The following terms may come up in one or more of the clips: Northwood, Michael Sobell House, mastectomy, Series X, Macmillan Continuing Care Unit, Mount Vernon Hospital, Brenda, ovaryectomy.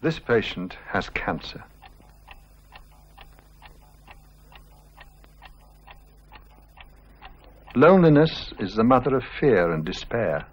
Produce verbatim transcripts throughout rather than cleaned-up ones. This patient has cancer. Loneliness is the mother of fear and despair.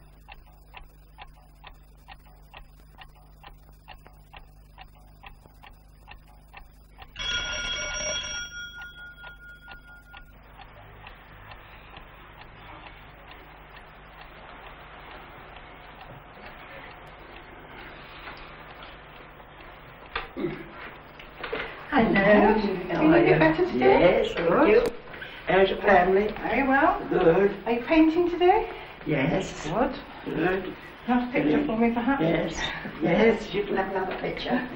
Yes. Good. Good. Another picture Good. for me, perhaps? Yes. Yes, you can have another picture.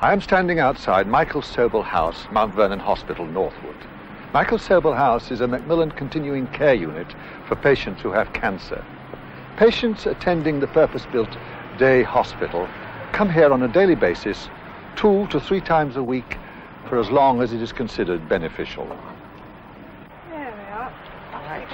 I am standing outside Michael Sobell House, Mount Vernon Hospital, Northwood. Michael Sobell House is a Macmillan Continuing Care Unit for patients who have cancer. Patients attending the purpose-built day hospital come here on a daily basis, two to three times a week, for as long as it is considered beneficial. There we are. All right.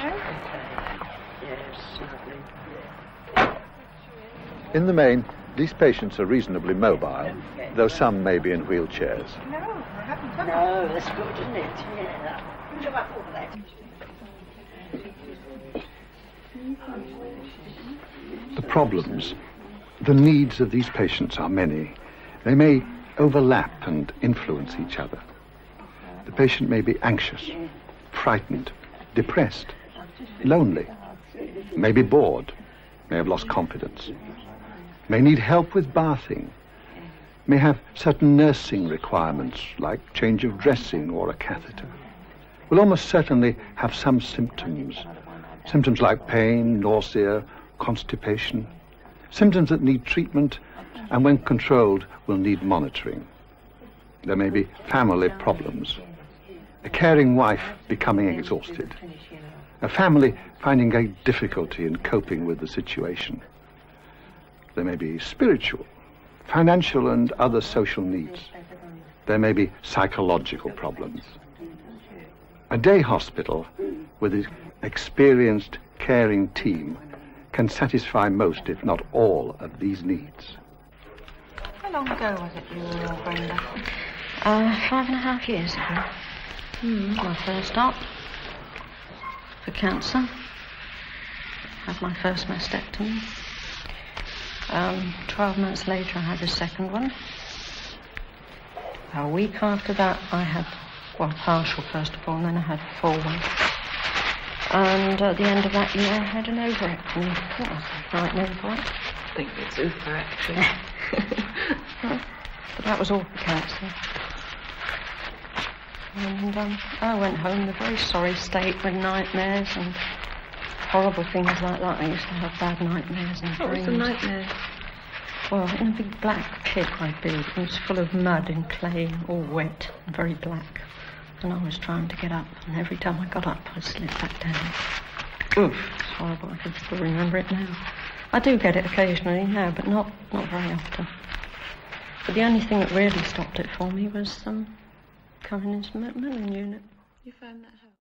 In the main, these patients are reasonably mobile, though some may be in wheelchairs. No, I haven't done No, that's good, isn't it? Yeah. Look up all that. The problems, the needs of these patients are many. They may overlap and influence each other. The patient may be anxious, frightened, depressed, lonely, may be bored, may have lost confidence, may need help with bathing, may have certain nursing requirements like change of dressing or a catheter, will almost certainly have some symptoms, symptoms like pain, nausea, constipation, symptoms that need treatment and when controlled will need monitoring. There may be family problems, a caring wife becoming exhausted, a family finding great difficulty in coping with the situation. There may be spiritual, financial and other social needs. There may be psychological problems. A day hospital with its experienced caring team can satisfy most, if not all, of these needs. How long ago was it you were, Brenda? Uh, five and a half years ago. Mm, my first op for cancer. Had my first mastectomy. Um, twelve months later I had a second one. A week after that I had one partial first of all, and then I had a full one. And at the end of that year I had an ovaryectomy. I think that's the right name for it. I think it's ovaryectomy. But that was all for cancer. And um, I went home in a very sorry state with nightmares and horrible things like that. I used to have bad nightmares and what dreams. What was the nightmare? Well, in a big black pit I'd been. It was full of mud and clay, all wet and very black. And I was trying to get up, and every time I got up, I slipped back down. Oof, it's horrible. I can still remember it now. I do get it occasionally now, but not, not very often. But the only thing that really stopped it for me was um, coming into the Macmillan unit. You found that helpful?